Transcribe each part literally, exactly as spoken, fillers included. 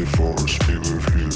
the force be with you.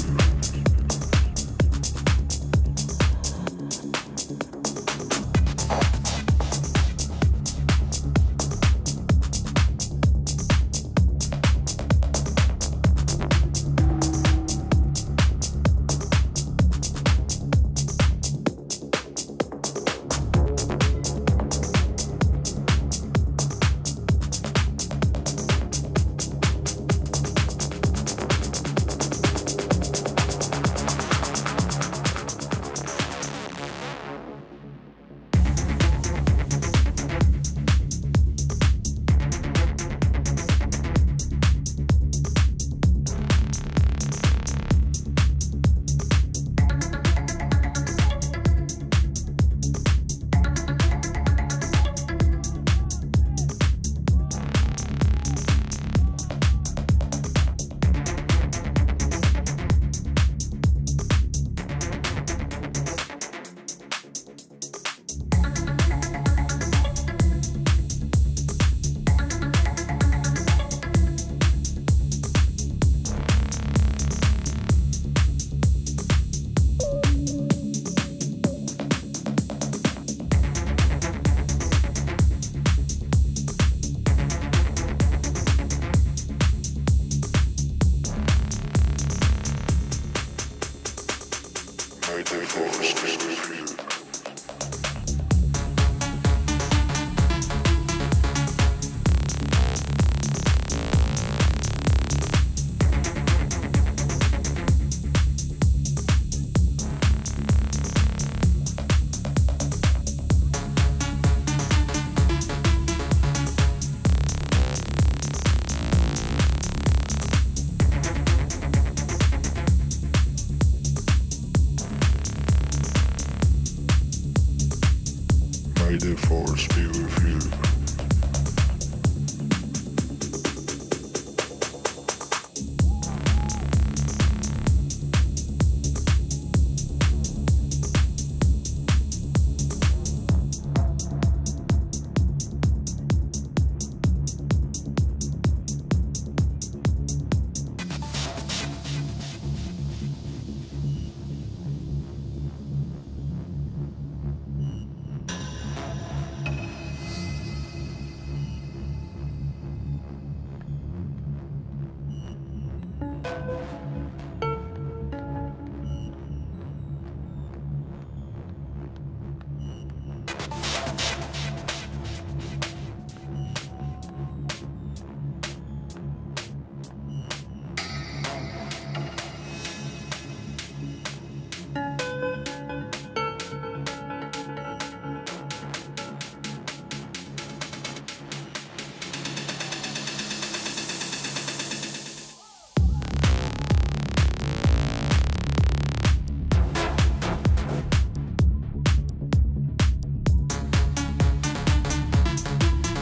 The force be with you.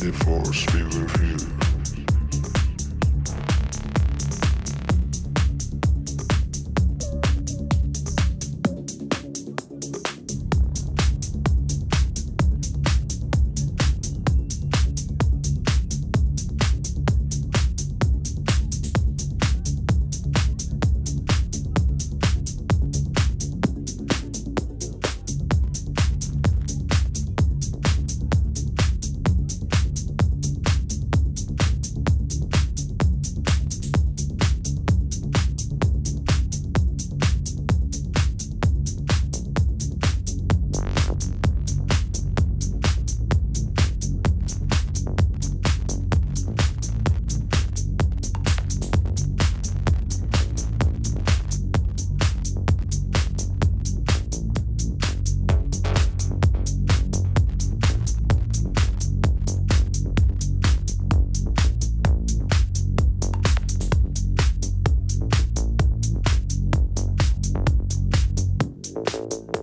The force be with you. We'll be right back.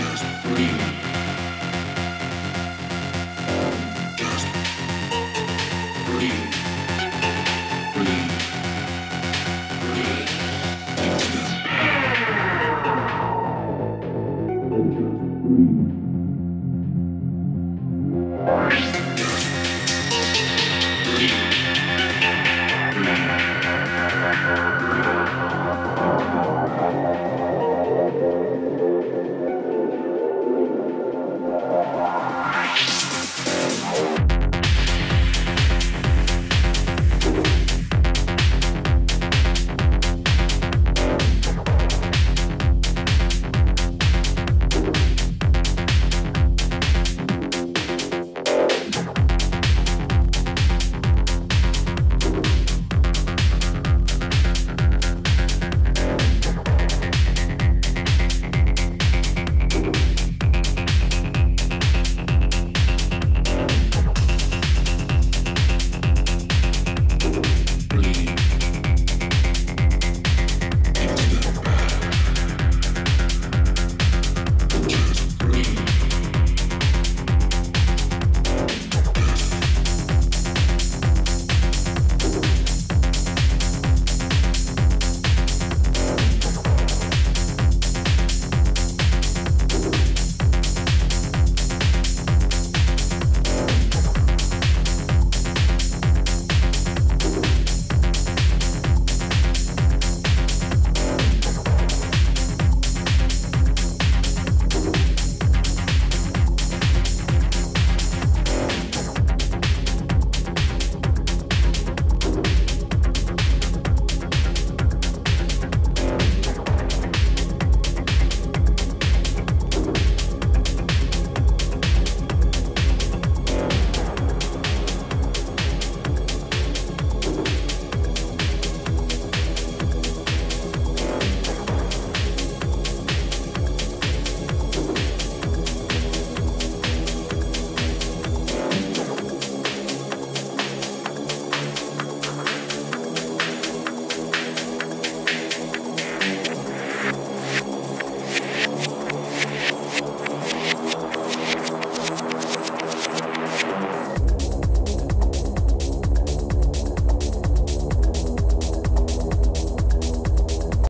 just breathe.